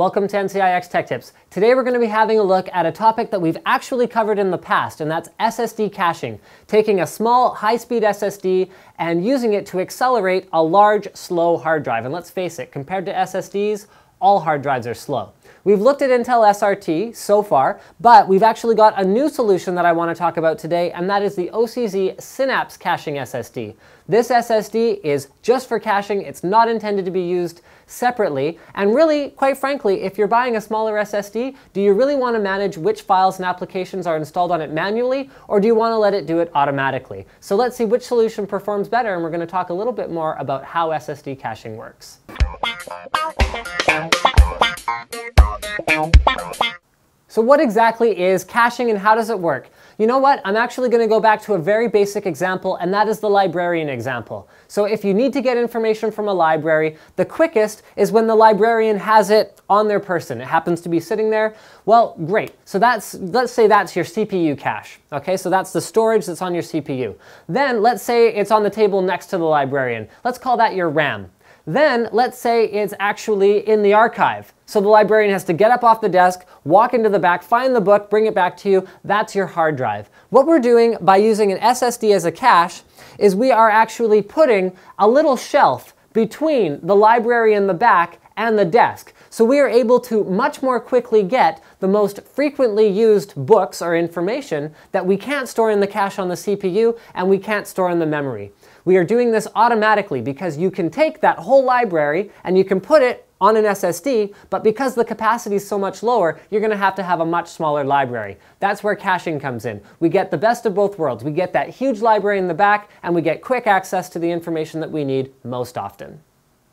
Welcome to NCIX Tech Tips. Today we're going to be having a look at a topic that we've actually covered in the past, and that's SSD caching, taking a small high-speed SSD and using it to accelerate a large slow hard drive. And let's face it, compared to SSDs, all hard drives are slow. We've looked at Intel SRT so far, but we've actually got a new solution that I want to talk about today, and that is the OCZ Synapse caching SSD. This SSD is just for caching. It's not intended to be used separately, and really, quite frankly, if you're buying a smaller SSD, do you really want to manage which files and applications are installed on it manually, or do you want to let it do it automatically? So let's see which solution performs better, and we're going to talk a little bit more about how SSD caching works. So what exactly is caching and how does it work? You know what? I'm actually going to go back to a very basic example, and that is the librarian example. So if you need to get information from a library, the quickest is when the librarian has it on their person. It happens to be sitting there. Well, great. So let's say that's your CPU cache. Okay, so that's the storage that's on your CPU. Then let's say it's on the table next to the librarian. Let's call that your RAM. Then let's say it's actually in the archive. So the librarian has to get up off the desk, walk into the back, find the book, bring it back to you. That's your hard drive. What we're doing by using an SSD as a cache is we are actually putting a little shelf between the library in the back and the desk. So we are able to much more quickly get the most frequently used books or information that we can't store in the cache on the CPU and we can't store in the memory. We are doing this automatically because you can take that whole library and you can put it on an SSD, but because the capacity is so much lower, you're going to have a much smaller library. That's where caching comes in. We get the best of both worlds. We get that huge library in the back, and we get quick access to the information that we need most often.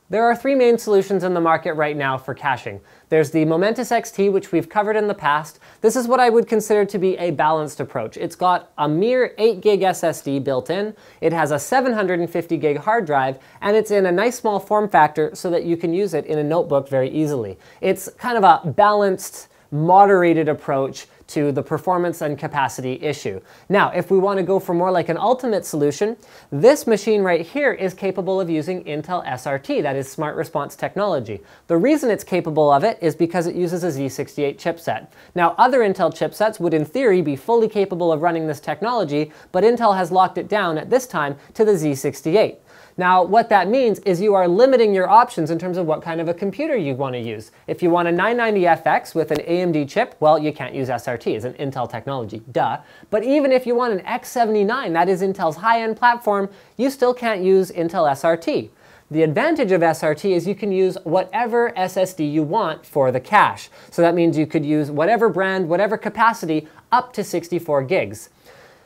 There are three main solutions in the market right now for caching. There's the Momentus XT, which we've covered in the past. This is what I would consider to be a balanced approach. It's got a mere 8 GB SSD built in, it has a 750 GB hard drive, and it's in a nice small form factor so that you can use it in a notebook very easily. It's kind of a balanced, moderated approach to the performance and capacity issue. Now, if we want to go for more like an ultimate solution, this machine right here is capable of using Intel SRT, that is Smart Response Technology. The reason it's capable of it is because it uses a Z68 chipset. Now, other Intel chipsets would in theory be fully capable of running this technology, but Intel has locked it down at this time to the Z68. Now, what that means is you are limiting your options in terms of what kind of a computer you want to use. If you want a 990FX with an AMD chip, well, you can't use SRT. It's an Intel technology, duh. But even if you want an X79, that is Intel's high-end platform, you still can't use Intel SRT. The advantage of SRT is you can use whatever SSD you want for the cache. So that means you could use whatever brand, whatever capacity, up to 64 GB.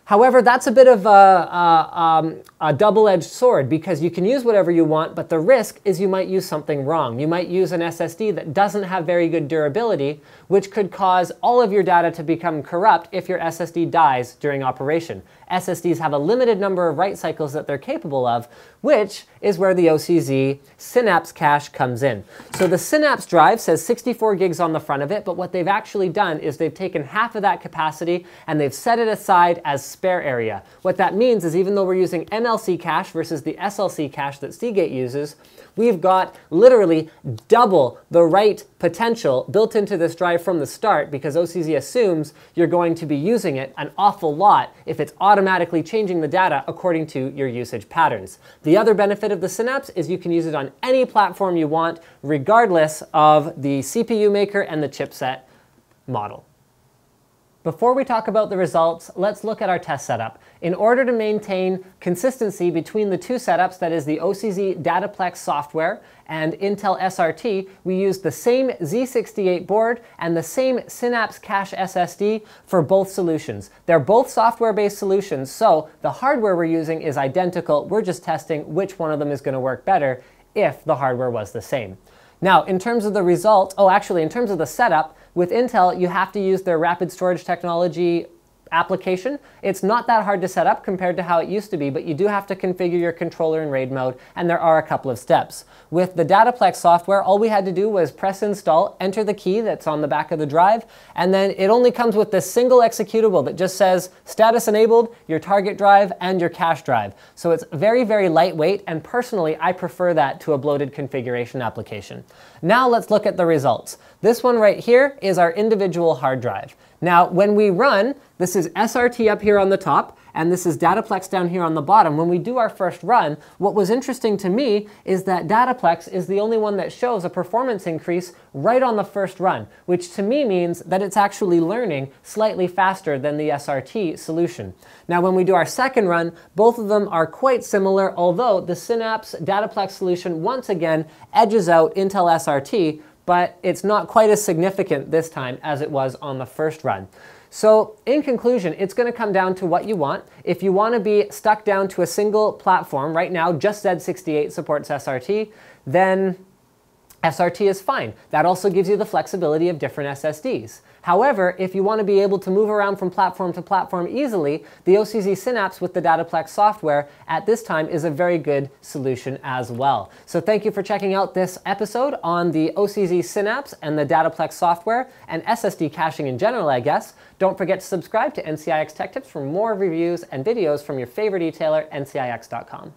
However, that's a bit of a double-edged sword because you can use whatever you want, but the risk is you might use something wrong. You might use an SSD that doesn't have very good durability, which could cause all of your data to become corrupt if your SSD dies during operation. SSDs have a limited number of write cycles that they're capable of, which is where the OCZ Synapse cache comes in. So the Synapse drive says 64 GB on the front of it, but what they've actually done is they've taken half of that capacity and they've set it aside as spare area. What that means is even though we're using MLC cache versus the SLC cache that Seagate uses, we've got literally double the write potential built into this drive from the start because OCZ assumes you're going to be using it an awful lot if it's automatically changing the data according to your usage patterns. The other benefit of the Synapse is you can use it on any platform you want, regardless of the CPU maker and the chipset model. Before we talk about the results, let's look at our test setup. In order to maintain consistency between the two setups, that is the OCZ Dataplex software and Intel SRT, we used the same Z68 board and the same Synapse cache SSD for both solutions. They're both software-based solutions, so the hardware we're using is identical. We're just testing which one of them is going to work better if the hardware was the same. Now, in terms of the result, in terms of the setup, with Intel, you have to use their Rapid Storage Technology application. It's not that hard to set up compared to how it used to be, but you do have to configure your controller in RAID mode, and there are a couple of steps. With the Dataplex software, all we had to do was press install, enter the key that's on the back of the drive, and then it only comes with this single executable that just says status enabled, your target drive, and your cache drive. So it's very, very lightweight, and personally, I prefer that to a bloated configuration application. Now let's look at the results. This one right here is our individual hard drive. Now, when we run, this is SRT up here on the top, and this is Dataplex down here on the bottom. When we do our first run, what was interesting to me is that Dataplex is the only one that shows a performance increase right on the first run, which to me means that it's actually learning slightly faster than the SRT solution. Now, when we do our second run, both of them are quite similar, although the Synapse Dataplex solution once again edges out Intel SRT, but it's not quite as significant this time as it was on the first run. So in conclusion, it's going to come down to what you want. If you want to be stuck down to a single platform, right now just Z68 supports SRT, then SRT is fine. That also gives you the flexibility of different SSDs. However, if you want to be able to move around from platform to platform easily, the OCZ Synapse with the Dataplex software at this time is a very good solution as well. So thank you for checking out this episode on the OCZ Synapse and the Dataplex software and SSD caching in general, I guess. Don't forget to subscribe to NCIX Tech Tips for more reviews and videos from your favorite e-tailer, ncix.com.